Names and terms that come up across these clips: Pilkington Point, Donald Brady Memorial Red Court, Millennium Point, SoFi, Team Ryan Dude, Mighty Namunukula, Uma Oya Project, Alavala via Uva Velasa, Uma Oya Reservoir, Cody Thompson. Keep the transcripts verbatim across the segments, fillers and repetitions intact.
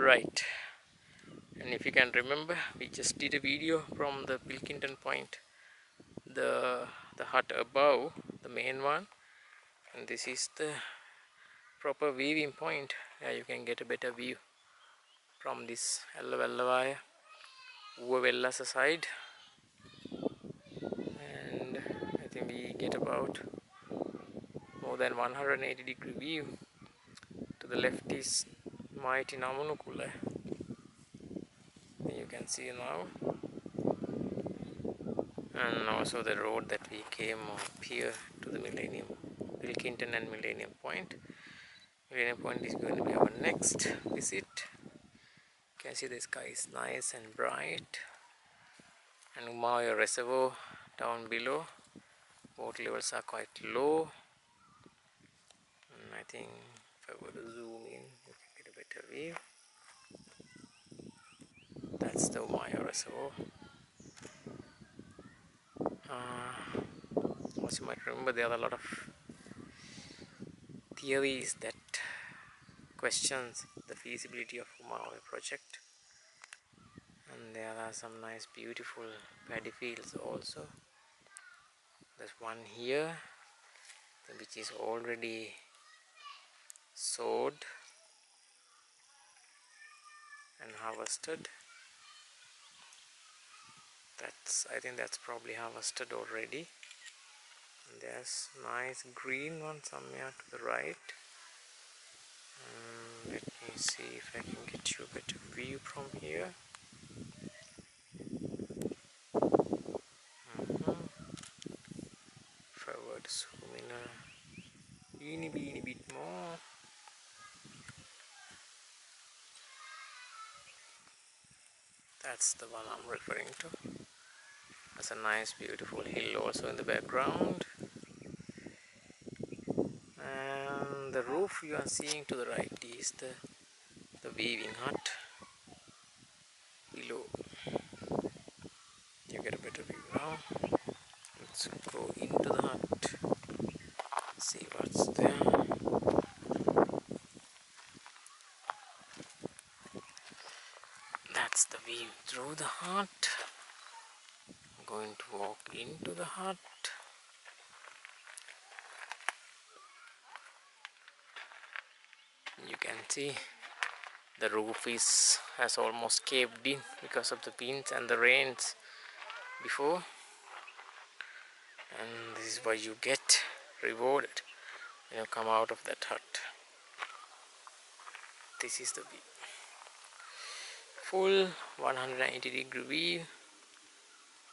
right. And if you can remember, we just did a video from the Pilkington Point, the the hut above, the main one, and this is the proper viewing point. Yeah, you can get a better view from this Alavala via Uva Velasa side, and I think we get about more than one hundred eighty degree view. To the left is Mighty Namunukula. You can see now, and also the road that we came up here to the Millennium, Pilkington and Millennium Point. Millennium Point is going to be our next visit. You can see the sky is nice and bright, and Uma Oya Reservoir down below. Water levels are quite low, and I think if I were to zoom in, you can get a better view. That's the Uma Oya Reservoir. Uh, as you might remember, there are a lot of theories that questions the feasibility of Uma Oya Project, and there are some nice beautiful paddy fields also. There's one here which is already sowed and harvested. That's, I think that's probably harvested already. And there's nice green one somewhere to the right. Um, let me see if I can get you a better view from here. Mm-hmm. If I were to zoom in a teeny beeny bit more. That's the one I'm referring to. That's a nice beautiful hill also in the background. And the roof you are seeing to the right is the, the weaving hut below. You get a better view now. Let's go into the hut, see what's there. That's the view through the hut. I'm going to walk into the hut. You can see the roof is has almost caved in because of the winds and the rains before, and this is why you get rewarded when you come out of that hut. This is the view. Full one hundred eighty degree view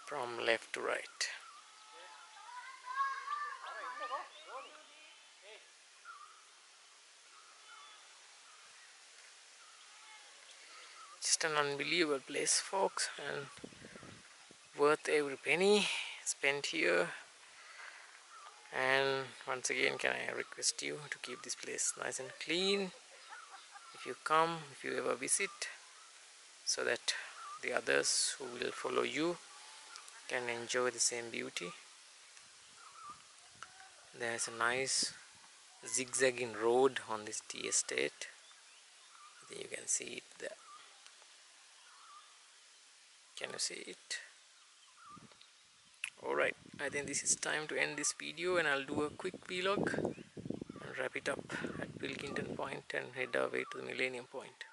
from left to right. Just an unbelievable place, folks, and worth every penny spent here. And once again, can I request you to keep this place nice and clean if you come, if you ever visit, so that the others who will follow you can enjoy the same beauty. There's a nice zigzagging road on this tea estate. I think you can see it there. Can you see it? Alright, I think this is time to end this video, and I'll do a quick vlog and wrap it up at Pilkington Point and head our way to the Millennium Point.